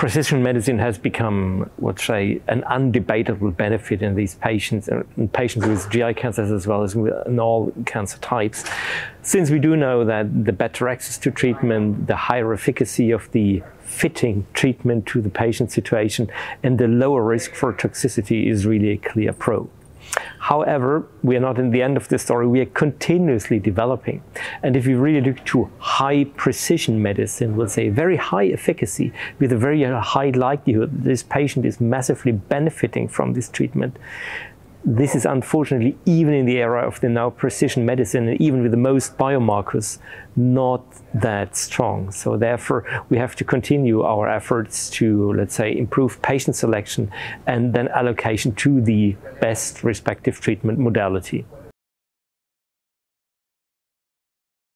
precision medicine has become, what should I say, an undebatable benefit in these patients, and patients with GI cancers as well as in all cancer types. Since we do know that the better access to treatment, the higher efficacy of the fitting treatment to the patient situation, and the lower risk for toxicity is really a clear pro. However, we are not in the end of the story. We are continuously developing. And if we really look to high precision medicine, we'll say very high efficacy with a very high likelihood that this patient is massively benefiting from this treatment. This is unfortunately, even in the era of the now precision medicine, and even with the most biomarkers, not that strong. So therefore, we have to continue our efforts to, let's say, improve patient selection and then allocation to the best respective treatment modality.